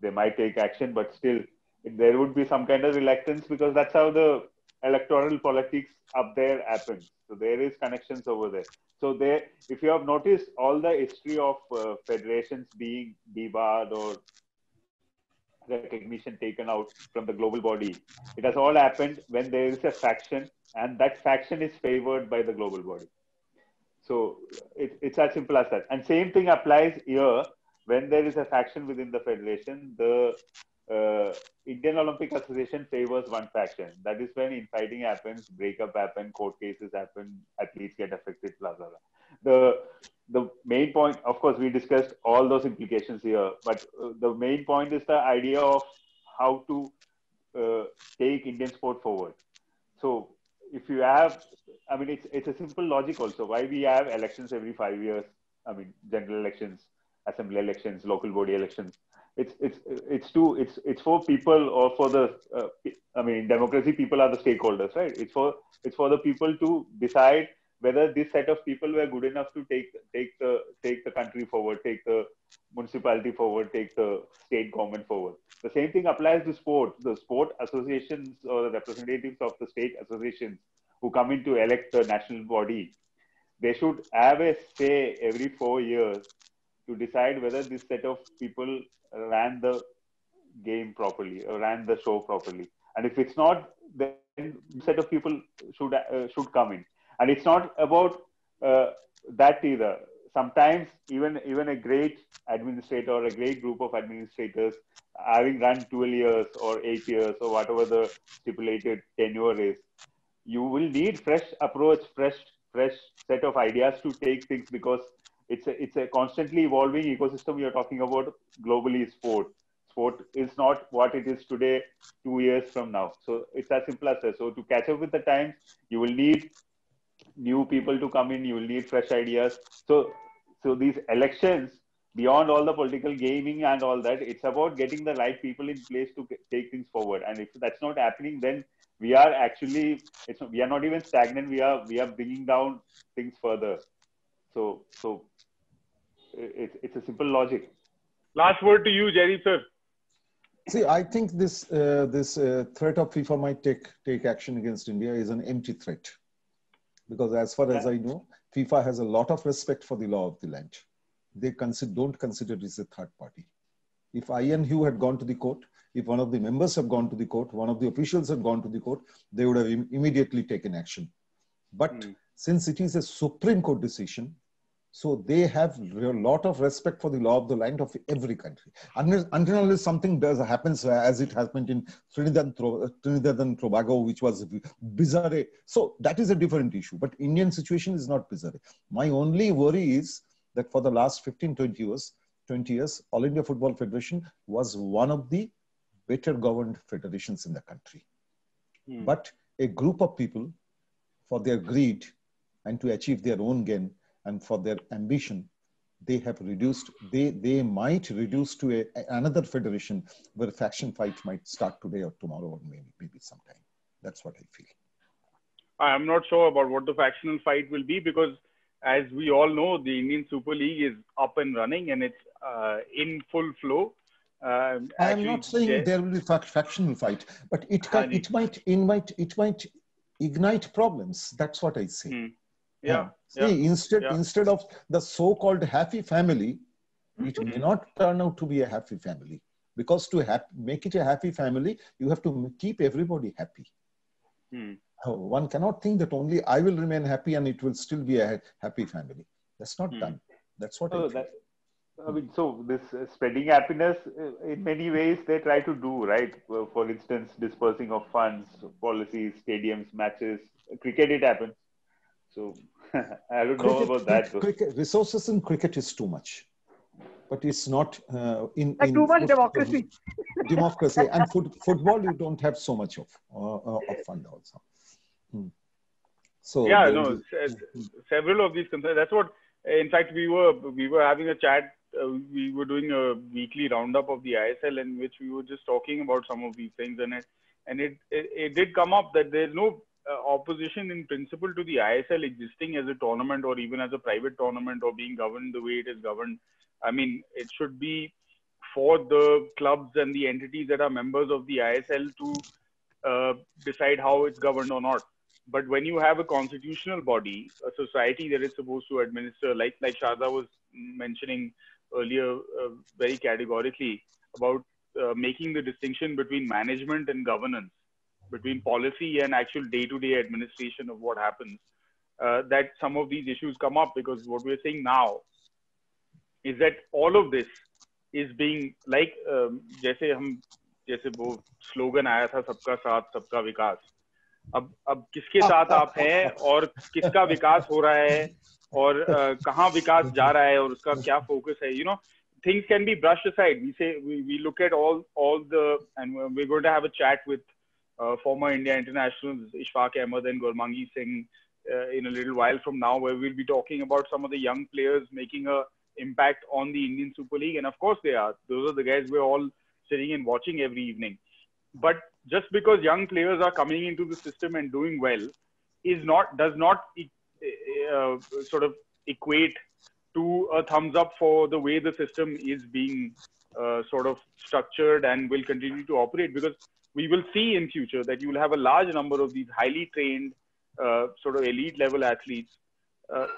they might take action, but still there would be some kind of reluctance because that's how the electoral politics up there happens. So there is connections over there. So there, if you have noticed, all the history of federations being debarred or recognition taken out from the global body, it has all happened when there is a faction and that faction is favored by the global body. So it's as simple as that. And same thing applies here. When there is a faction within the federation, the Indian Olympic Association favors one faction. That is when infighting happens, breakup happens, court cases happen, athletes get affected, blah, blah, blah. The main point, of course, we discussed all those implications here, but the main point is the idea of how to take Indian sport forward. So if you have, I mean, it's a simple logic also, why we have elections every 5 years. I mean, general elections, assembly elections, local body elections. It's for people or for the, I mean, in democracy, people are the stakeholders, right? It's for the people to decide whether this set of people were good enough to take the country forward, take the municipality forward, take the state government forward. The same thing applies to sport. The sport associations or the representatives of the state associations who come in to elect the national body, they should have a say every 4 years to decide whether this set of people ran the game properly or ran the show properly. And if it's not, then the set of people should come in. And it's not about that either. Sometimes even a great administrator or a great group of administrators, having run 12 years or 8 years or whatever the stipulated tenure is, you will need fresh approach, fresh set of ideas to take things, because it's a constantly evolving ecosystem you're talking about globally. Sport is not what it is today 2 years from now. So it's as simple as that. So to catch up with the times, you will need new people to come in, you will need fresh ideas. So these elections, beyond all the political gaming and all that, it's about getting the right people in place to take things forward. And if that's not happening, then we are actually, we are not even stagnant. We are bringing down things further. So it's a simple logic. Last word to you, Jaydeep sir. See, I think this threat of FIFA might take action against India is an empty threat. Because as far as I know, FIFA has a lot of respect for the law of the land. They don't consider it as a third party. If I and you had gone to the court, if one of the members have gone to the court, one of the officials had gone to the court, they would have immediately taken action. But since it is a Supreme Court decision, so they have a lot of respect for the law of the land of every country. Until something happens, as it happened in Trinidad and Tobago, which was bizarre. So that is a different issue. But Indian situation is not bizarre. My only worry is that for the last 15, 20 years, All India Football Federation was one of the better governed federations in the country. But a group of people, for their greed and to achieve their own gain, and for their ambition, they have reduced, they might reduce to another federation where faction fight might start today or tomorrow or maybe sometime. That's what I feel. I'm not sure about what the factional fight will be, because as we all know, the Indian Super League is up and running and it's in full flow. I'm not saying there will be factional fight, but it might ignite problems. That's what I say. See, instead of the so-called happy family, it may not turn out to be a happy family, because to make it a happy family, you have to keep everybody happy. One cannot think that only I will remain happy and it will still be a happy family. That's not done. That's what. I mean, so this spreading happiness, in many ways, they try to do, right? For instance, dispersing of funds, policies, stadiums, matches. Cricket, it happens. So I don't know about that. Cricket, resources in cricket is too much. But it's not in too much democracy. Democracy. And football, you don't have so much of fund also. Hmm. So yeah, no, several of these concerns. That's what, in fact, we were having a chat. We were doing a weekly roundup of the ISL, in which we were just talking about some of these things, and it did come up that there's no opposition in principle to the ISL existing as a tournament or even as a private tournament or being governed the way it is governed. I mean, it should be for the clubs and the entities that are members of the ISL to decide how it's governed or not. But when you have a constitutional body, a society that is supposed to administer, like Sharda was mentioning earlier very categorically about making the distinction between management and governance, between policy and actual day-to-day administration of what happens, that some of these issues come up, because what we're seeing now is that all of this is being, like, जैसे वो slogan आया था, सबका साथ, सबका विकास. अब किसके साथ आप हैं और किसका विकास हो रहा है और कहाँ विकास जा रहा है और उसका क्या फोकस है. You know, things can be brushed aside. We say we look at all the, and we're going to have a chat with former India internationals Ishfaq Ahmed and Gurmangi Singh in a little while from now, where we'll be talking about some of the young players making a impact on the Indian Super League. And of course they are. Those are the guys we're all sitting and watching every evening. But just because young players are coming into the system and doing well does not sort of equate to a thumbs up for the way the system is being sort of structured and will continue to operate, because we will see in future that you will have a large number of these highly trained sort of elite level athletes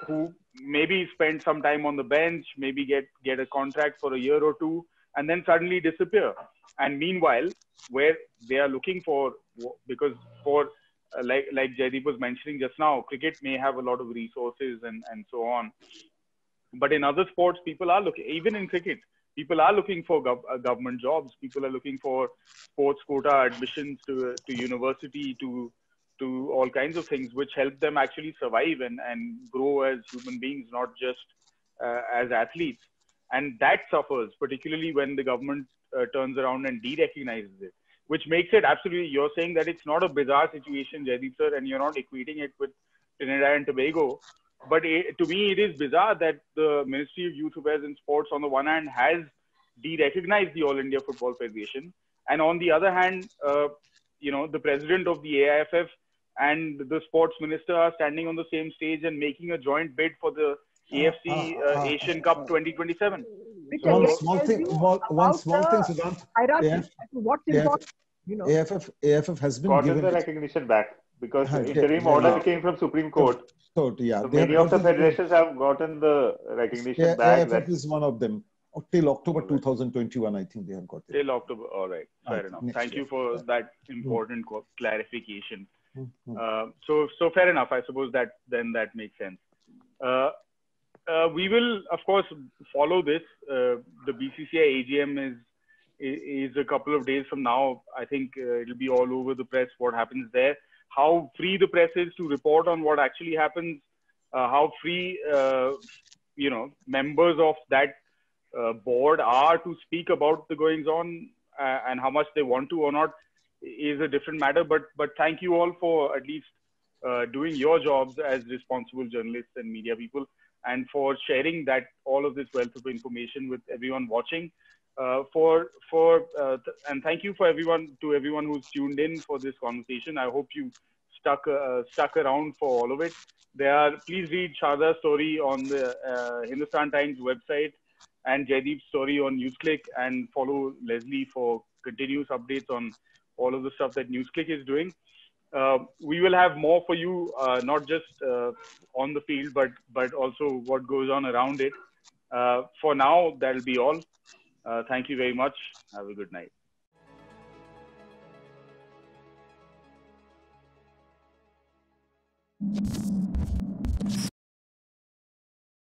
who maybe spend some time on the bench, maybe get a contract for a year or two, and then suddenly disappear. And meanwhile, where they are looking for, because for like Jaydeep was mentioning just now, cricket may have a lot of resources and so on. But in other sports, people are looking, even in cricket, people are looking for government jobs. People are looking for sports quota admissions to university, to all kinds of things, which help them actually survive and grow as human beings, not just as athletes. And that suffers, particularly when the government turns around and de-recognizes it, which makes it absolutely, you're saying that it's not a bizarre situation, Jaydeep sir, and you're not equating it with Trinidad and Tobago. But to me, it is bizarre that the Ministry of Youth Affairs and Sports, on the one hand, has de-recognized the All India Football Federation. And on the other hand, the president of the AIFF and the sports minister are standing on the same stage and making a joint bid for the AFC Asian Cup 2027. One small thing, Sudhant. AFF has been given the recognition back, because the interim order came from Supreme Court. So many of the federations have gotten the recognition back. AFF is one of them. Till October 2021, I think they have got it. Till October, all right. Fair enough. Thank you for that important clarification. So fair enough. I suppose that makes sense. We will, of course, follow this. The BCCI AGM is a couple of days from now. I think it'll be all over the press what happens there. How free the press is to report on what actually happens. How free, members of that board are to speak about the goings on, and how much they want to or not is a different matter. But thank you all for at least doing your jobs as responsible journalists and media people, and for sharing that all of this wealth of information with everyone watching. And thank you to everyone who's tuned in for this conversation. I hope you stuck around for all of it. Please read Sharda's story on the Hindustan Times website and Jaydeep's story on NewsClick, and follow Leslie for continuous updates on all of the stuff that NewsClick is doing. We will have more for you, not just on the field, but also what goes on around it. For now, that'll be all. Thank you very much. Have a good night.